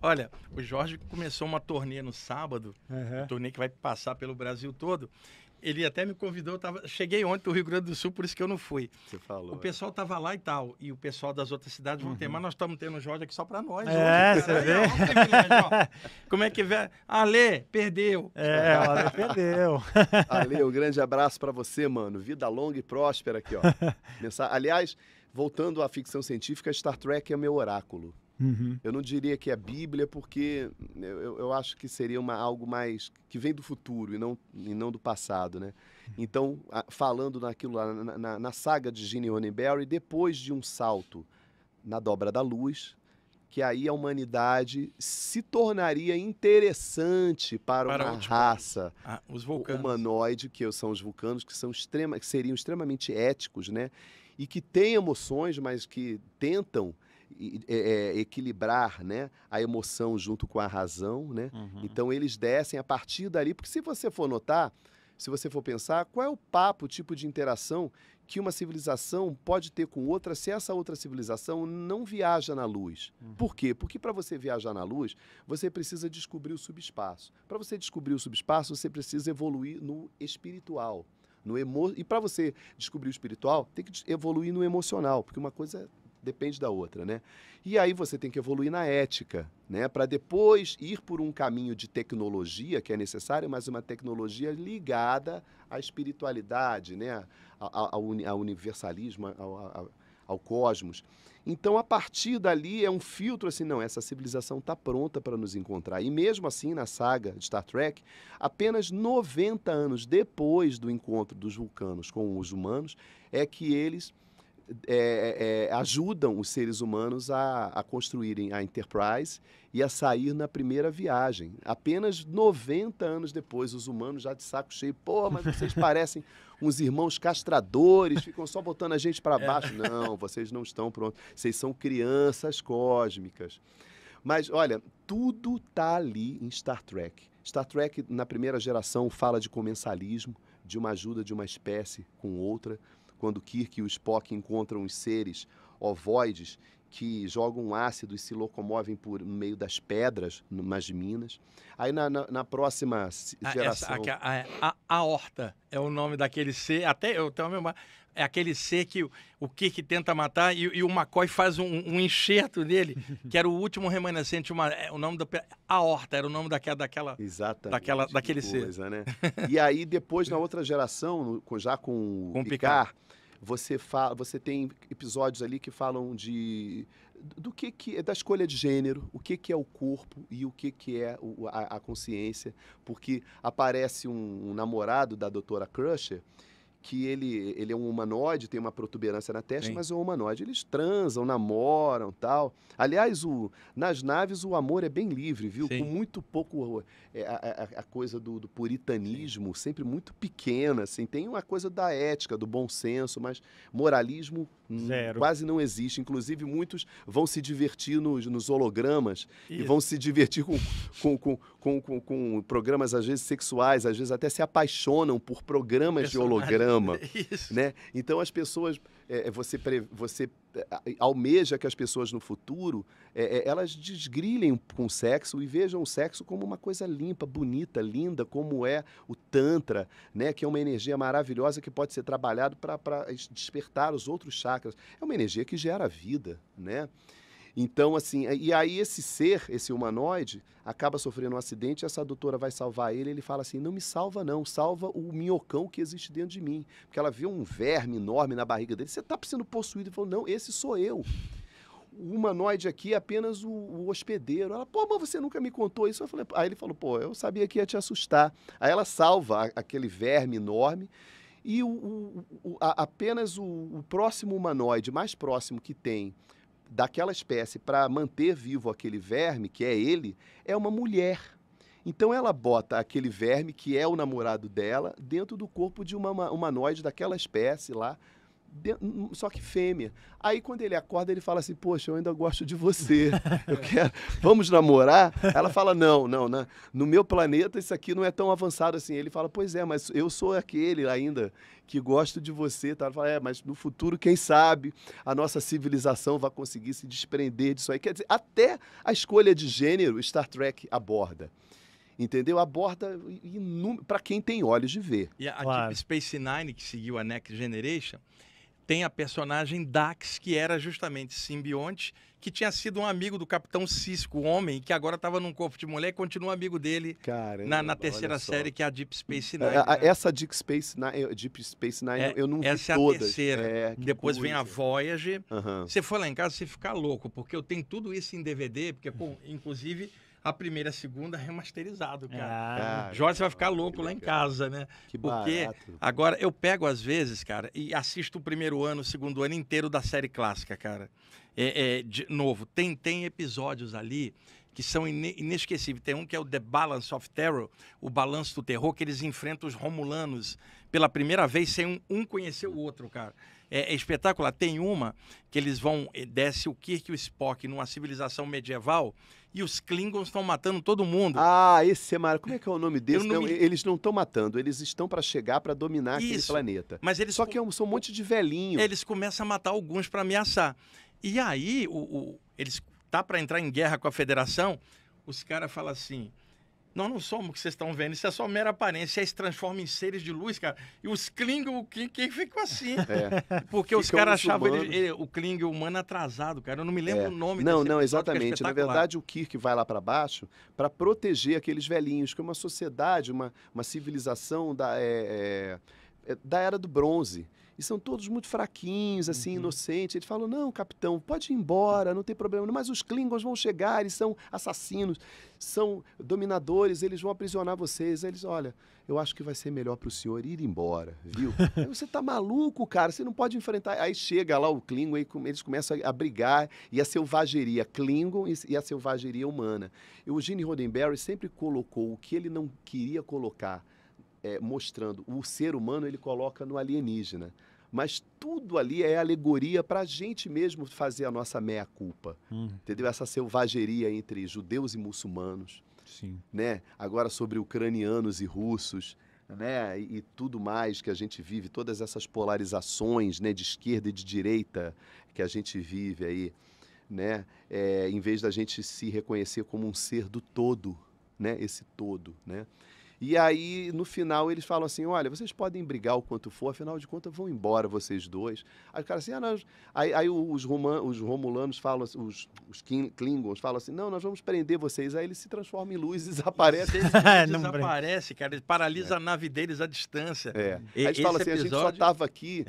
Olha, o Jorge começou uma turnê no sábado, uma turnê que vai passar pelo Brasil todo. Ele até me convidou, cheguei ontem do Rio Grande do Sul, por isso que eu não fui. Você falou. O pessoal tava lá e tal, e o pessoal das outras cidades vão ter, mas nós estamos tendo o Jorge aqui só para nós. É, hoje, você vê? Aí, ó, como é que vai? Ale, perdeu. É, Ale, perdeu. Ale, um grande abraço para você, mano. Vida longa e próspera aqui, ó. Aliás, voltando à ficção científica, Star Trek é meu oráculo. Eu não diria que é a Bíblia, porque eu acho que seria algo mais que vem do futuro e não do passado, né? Então, falando naquilo lá, na saga de Gene Roddenberry, depois de um salto na dobra da luz, que aí a humanidade se tornaria interessante para uma raça humanoide, que são os vulcanos, que seriam extremamente éticos, né? E que têm emoções, mas que tentam equilibrar, né, a emoção junto com a razão, né? Então eles descem a partir dali, porque se você for notar, se você for pensar, qual é o papo, o tipo de interação que uma civilização pode ter com outra se essa outra civilização não viaja na luz? Por quê? Porque para você viajar na luz, você precisa descobrir o subespaço. Para você descobrir o subespaço, você precisa evoluir no espiritual. E para você descobrir o espiritual, tem que evoluir no emocional, porque uma coisa depende da outra, né? E aí você tem que evoluir na ética, né? Para depois ir por um caminho de tecnologia, que é necessário, mas uma tecnologia ligada à espiritualidade, né? Ao universalismo, ao cosmos. Então, a partir dali é um filtro assim, não, essa civilização está pronta para nos encontrar. E mesmo assim, na saga de Star Trek, apenas 90 anos depois do encontro dos vulcanos com os humanos, é que eles ajudam os seres humanos a construírem a Enterprise e a sair na primeira viagem. Apenas 90 anos depois, os humanos já de saco cheio. Pô, mas vocês parecem uns irmãos castradores, ficam só botando a gente para baixo. Não, vocês não estão prontos. Vocês são crianças cósmicas. Mas, olha, tudo está ali em Star Trek. Star Trek, na primeira geração, fala de comensalismo, de uma ajuda de uma espécie com outra. Quando Kirk e o Spock encontram os seres ovoides que jogam ácido e se locomovem por meio das pedras, nas minas. Aí na próxima geração... A horta é o nome daquele ser, até eu tenho a memória, é aquele ser que o Kirk tenta matar e o McCoy faz um enxerto dele, que era o último remanescente, o nome da... A horta era o nome daquela... Exatamente. Daquele coisa, ser. Né? E aí, depois, na outra geração, já com o Picard... Você tem episódios ali que falam da escolha de gênero, o que é o corpo e o que é a consciência, porque aparece um namorado da doutora Crusher, que ele é um humanoide, tem uma protuberância na testa, mas é um humanoide. Eles transam, namoram, tal. Aliás, nas naves o amor é bem livre, viu? Sim. Com muito pouco a coisa do puritanismo, sempre muito pequena, assim. Tem uma coisa da ética, do bom senso, mas moralismo zero. Quase não existe. Inclusive, muitos vão se divertir nos hologramas. Isso. E vão se divertir com programas, às vezes, sexuais, às vezes até se apaixonam por programas de holograma. Isso. Né? Então as pessoas, você almeja que as pessoas no futuro, elas desgrilhem com o sexo e vejam o sexo como uma coisa limpa, bonita, linda, como é o Tantra, né? Que é uma energia maravilhosa que pode ser trabalhada para despertar os outros chakras. É uma energia que gera vida, né? Então, assim, e aí esse ser, esse humanoide, acaba sofrendo um acidente, essa doutora vai salvar ele fala assim, não me salva não, salva o minhocão que existe dentro de mim. Porque ela viu um verme enorme na barriga dele, você está sendo possuído, e falou, não, esse sou eu. O humanoide aqui é apenas o hospedeiro. Ela, pô, mas você nunca me contou isso. Eu falei, aí ele falou, pô, eu sabia que ia te assustar. Aí ela salva aquele verme enorme. E apenas o próximo humanoide, mais próximo que tem, daquela espécie para manter vivo aquele verme, que é ele, é uma mulher. Então ela bota aquele verme, que é o namorado dela, dentro do corpo de uma humanoide daquela espécie lá, só que fêmea. Aí quando ele acorda, ele fala assim, poxa, eu ainda gosto de você, eu quero, vamos namorar? Ela fala, não, no meu planeta isso aqui não é tão avançado assim. Ele fala, pois é, mas eu sou aquele ainda que gosto de você. Ela fala, é, mas no futuro, quem sabe, a nossa civilização vai conseguir se desprender disso aí. Quer dizer, até a escolha de gênero, Star Trek aborda. Entendeu? Aborda para quem tem olhos de ver. E a Deep Space Nine, que seguiu a Next Generation, tem a personagem Dax, que era justamente simbionte, que tinha sido um amigo do Capitão Sisko, homem, que agora estava num corpo de mulher e continua amigo dele. Caramba, na terceira série, que é a Deep Space Nine. Essa Deep Space Nine eu não vi essa todas. Essa é a terceira. Depois vem a Voyager. Uhum. Você for lá em casa, você fica louco, porque eu tenho tudo isso em DVD, porque, inclusive... A primeira e a segunda remasterizado, cara. Jorge vai ficar louco lá em casa, né? Que porque barato. Agora eu pego às vezes, cara, e assisto o primeiro ano, o segundo ano inteiro da série clássica, cara. De novo, tem episódios ali que são inesquecíveis. Tem um que é o The Balance of Terror, o Balanço do Terror, que eles enfrentam os Romulanos pela primeira vez sem um conhecer o outro, cara. É espetacular. Tem uma que eles vão, desce o Kirk e o Spock numa civilização medieval e os Klingons estão matando todo mundo. Ah, esse é maravilhoso. Como é que é o nome deles? Não, eles não estão matando, eles estão para chegar, para dominar aquele planeta. Mas eles, só que são um monte de velhinho. Eles começam a matar alguns para ameaçar. E aí, eles tá para entrar em guerra com a Federação, os caras falam assim... Nós não somos o que vocês estão vendo, isso é só mera aparência, aí se transforma em seres de luz, cara. E os Klingon, o Klingon ficam assim. É. Porque os caras achavam o Klingon humano atrasado, cara. Eu não me lembro o nome desse episódio, exatamente. Na verdade, o Kirk vai lá para baixo para proteger aqueles velhinhos, que é uma sociedade, uma civilização da Era do Bronze. E são todos muito fraquinhos, assim, inocentes. Ele falou, não, capitão, pode ir embora, não tem problema. Mas os Klingons vão chegar, eles são assassinos, são dominadores, eles vão aprisionar vocês. Eles, olha, eu acho que vai ser melhor para o senhor ir embora, viu? Você tá maluco, cara, você não pode enfrentar. Aí chega lá o Klingon e eles começam a brigar. E a selvageria Klingon e a selvageria humana. E o Gene Roddenberry sempre colocou o que ele não queria colocar. Mostrando o ser humano, ele coloca no alienígena, mas tudo ali é alegoria para a gente mesmo fazer a nossa meia-culpa, entendeu? Essa selvageria entre judeus e muçulmanos, sim, né? Agora sobre ucranianos e russos, né? E tudo mais que a gente vive, todas essas polarizações, né? De esquerda e de direita que a gente vive aí, né? Em vez da gente se reconhecer como um ser do todo, né? Esse todo, né? E aí, no final, eles falam assim, olha, vocês podem brigar o quanto for, afinal de contas, vão embora vocês dois. Aí o cara assim, nós... Aí os romulanos falam, os Klingons falam assim, não, nós vamos prender vocês. Aí ele se transforma em luz e desaparece. Desaparece, cara, ele paralisa a nave deles à distância. Aí eles falam assim, a gente só estava aqui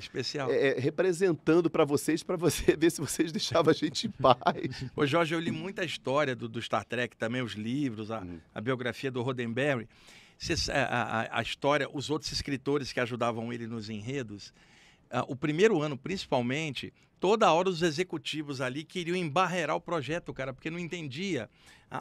representando para vocês, para você ver se vocês deixavam a gente em paz. Ô Jorge, eu li muita história do Star Trek também, os livros, a biografia do Roddenberry. A história, os outros escritores que ajudavam ele nos enredos, o primeiro ano, principalmente, toda hora os executivos ali queriam embarrear o projeto, cara, porque não entendia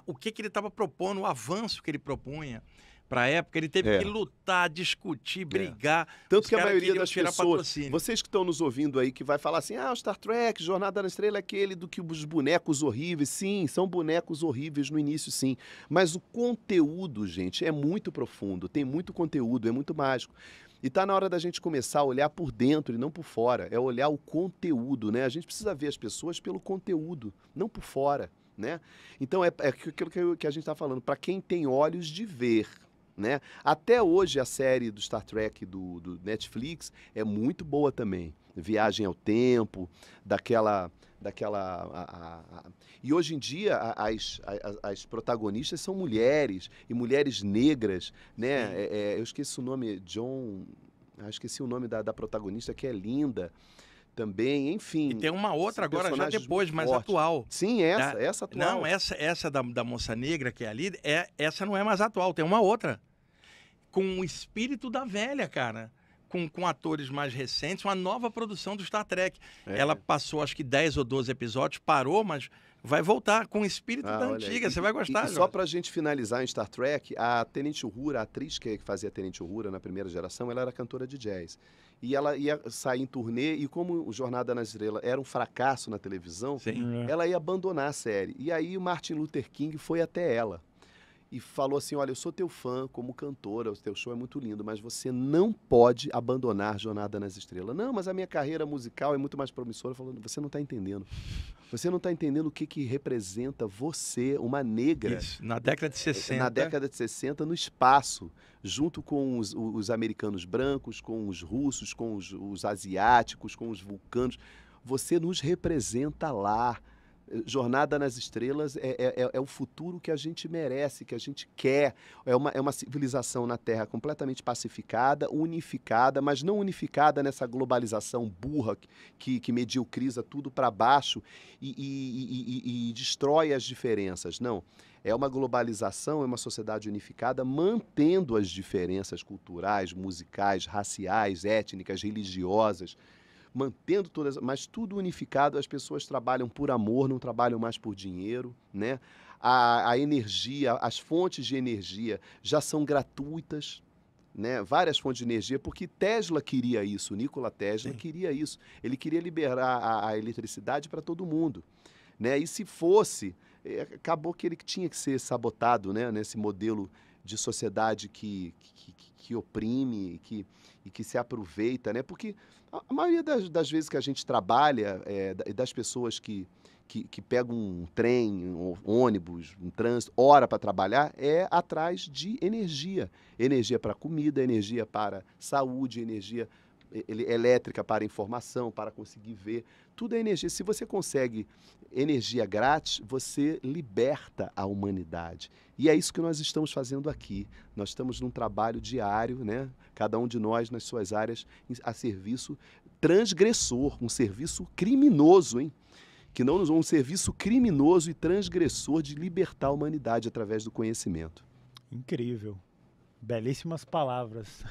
o que ele estava propondo, o avanço que ele propunha. Para a época, ele teve que lutar, discutir, brigar. Tanto que a maioria das pessoas, vocês que estão nos ouvindo aí, que vai falar assim, ah, o Star Trek, Jornada na Estrela é aquele do que os bonecos horríveis. Sim, são bonecos horríveis no início, sim. Mas o conteúdo, gente, é muito profundo, tem muito conteúdo, é muito mágico. E está na hora da gente começar a olhar por dentro e não por fora, é olhar o conteúdo, né? A gente precisa ver as pessoas pelo conteúdo, não por fora, né? Então, é aquilo que a gente está falando, para quem tem olhos de ver. Né? Até hoje a série do Star Trek do Netflix é muito boa também. Viagem ao Tempo, E hoje em dia as protagonistas são mulheres, e mulheres negras, né? Eu esqueci o nome, esqueci o nome da protagonista, que é linda também, enfim. E tem uma outra agora, já depois, mais atual. Sim, essa atual. Não, essa da moça negra que é ali, essa não é mais atual, tem uma outra. Com o espírito da velha, cara. Com atores mais recentes, uma nova produção do Star Trek. Ela passou, acho que 10 ou 12 episódios, parou, mas vai voltar com o espírito da antiga, você vai gostar. E só pra gente finalizar em Star Trek, a Tenente Uhura, a atriz que fazia a Tenente Uhura na primeira geração, ela era cantora de jazz. E ela ia sair em turnê, e como o Jornada na Estrela era um fracasso na televisão, ela ia abandonar a série. E aí o Martin Luther King foi até ela e falou assim, olha, eu sou teu fã como cantora, o teu show é muito lindo, mas você não pode abandonar Jornada nas Estrelas. Não, mas a minha carreira musical é muito mais promissora. Falando, você não está entendendo. Você não está entendendo o que, que representa você, uma negra. Isso, na década de 60. Na década de 60, no espaço, junto com os americanos brancos, com os russos, com os asiáticos, com os vulcanos. Você nos representa lá. Jornada nas Estrelas é o futuro que a gente merece, que a gente quer. É uma civilização na Terra completamente pacificada, unificada, mas não unificada nessa globalização burra que mediocriza tudo para baixo e destrói as diferenças. Não. É uma globalização, é uma sociedade unificada, mantendo as diferenças culturais, musicais, raciais, étnicas, religiosas, mantendo todas, mas tudo unificado. As pessoas trabalham por amor, não trabalham mais por dinheiro, né? A energia, as fontes de energia já são gratuitas, né? Várias fontes de energia, porque Tesla queria isso, Nikola Tesla queria isso. Ele queria liberar a eletricidade para todo mundo, né? E se fosse, acabou que ele tinha que ser sabotado, né? Nesse modelo de sociedade que oprime e que se aproveita, né? Porque a maioria das vezes que a gente trabalha, das pessoas que pegam um trem, um ônibus, um trânsito, hora para trabalhar, é atrás de energia. Energia para comida, energia para saúde, energia elétrica para informação, para conseguir ver. Tudo é energia. Se você consegue energia grátis, você liberta a humanidade. E é isso que nós estamos fazendo aqui. Nós estamos num trabalho diário, né? Cada um de nós nas suas áreas, a serviço transgressor, um serviço criminoso, hein? Um serviço criminoso e transgressor de libertar a humanidade através do conhecimento. Incrível. Belíssimas palavras.